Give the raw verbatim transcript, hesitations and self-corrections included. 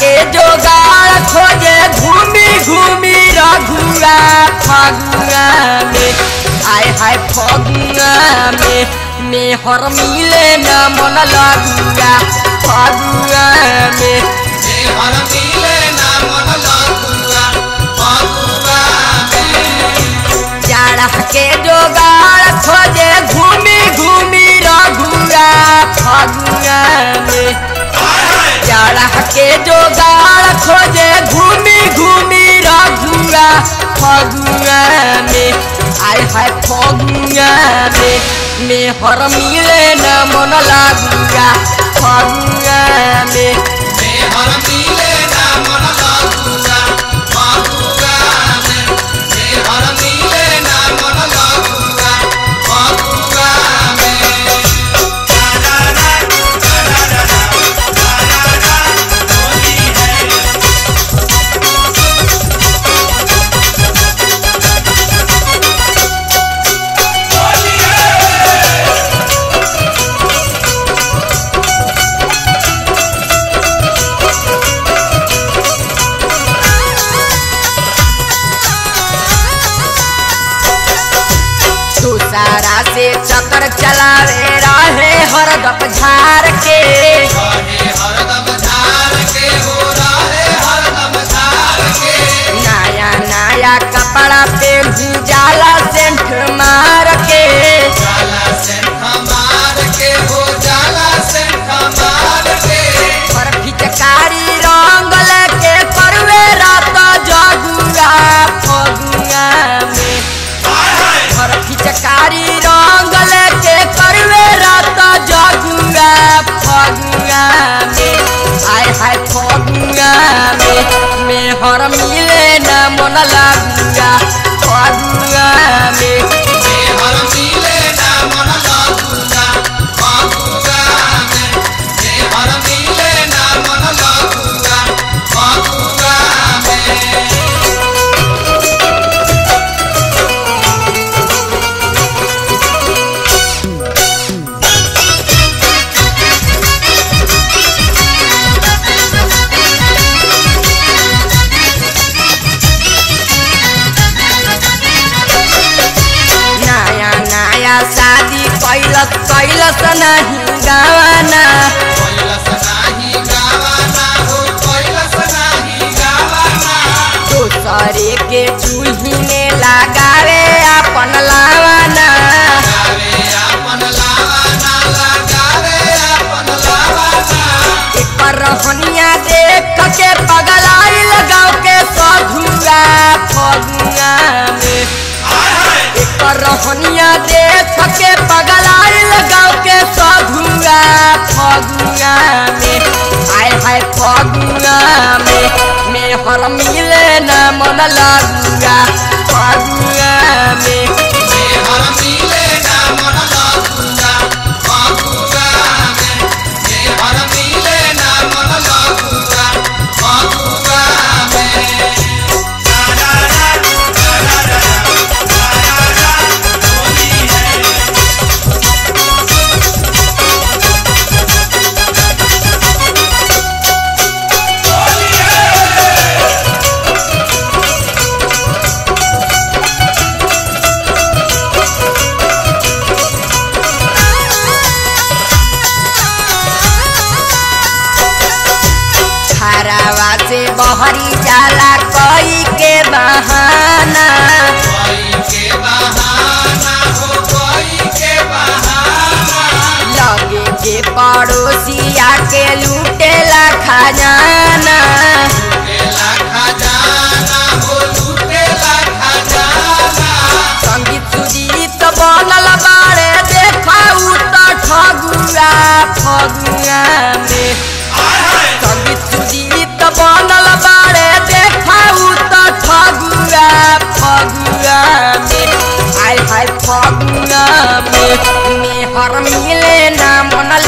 के जोगाड़ खोजे घूमी घूमी रघुआ फगुआ में। आय हाय फगुआ में मेहर मिले न मन लगुआ फगुआ में मेहर मिले न मन लगुआ फगुआ में। जाड़ा के जोगाड़ खोजे घूमी घूमी रघुआ फगुआ में। जाड़ा के जोगाड़ खोजे घूमी घूमी रघुआ फगुआ में। आय हाय फगुआ में मेहर मिले न मन लगुआ फगुआ में मेहर मिले न मन लगुआ फगुआ में। मेहर मिले न मन लगुआ फगुआ में। दूसरा से चक्कर चलावे रहे हरदम झार के हरदम झार के हो रहे हरदम झार के। नया नया कपड़ा पेन्ह जाला सेंट मार के जाला सेंट मार के हो जाला सेंट मार के। पर फिटकारी रंग लेके करवे रात जगुआ फगुआ में। पर फिटकारी रंग लेके करवे रात जगुआ फगुआ में। आय हाय फगुआ में मेहर मिले न मन लगुआ फगुआ में मेहर मिले न मन लगुआ फगुआ में। मेहर मिले न मन लगुआ फगुआ में। शादी कैलस कैलस नहीं गावाना कैलस नहीं गावाना हो कैलस नहीं गावाना। दूसरे के चूल्ही में लगावे अपन लावाना लगावे अपन लावाना लगावे अपन लावाना। एकर रहनिया देख के पगलाई लगाव के सधुआ फगुआ में। एकर रहनिया देख के पगलाई लगाव के सधुआ फगुआ में। आय हाय फगुआ में मेहर मिले न मन लगुआ फगुआ में मेहर मिले न मन लगुआ फगुआ में। मेहर मिले न मन लगुआ फगुआ में। बहरी जाला कोई के बहाना कोई के बहाना हो कोई के बहाना। लगे के पड़ोसिया के लूटेला खजाना लूटेला खजाना हो लूटेला खजाना। संगीत सुजीत बनल बारे देखा उ त ठगुआ फगुआ में। संगीत सुजीत बनल बारे देखा उ त ठगुआ फगुआ में। आय हाय फगुआ में मेहर मिले न मन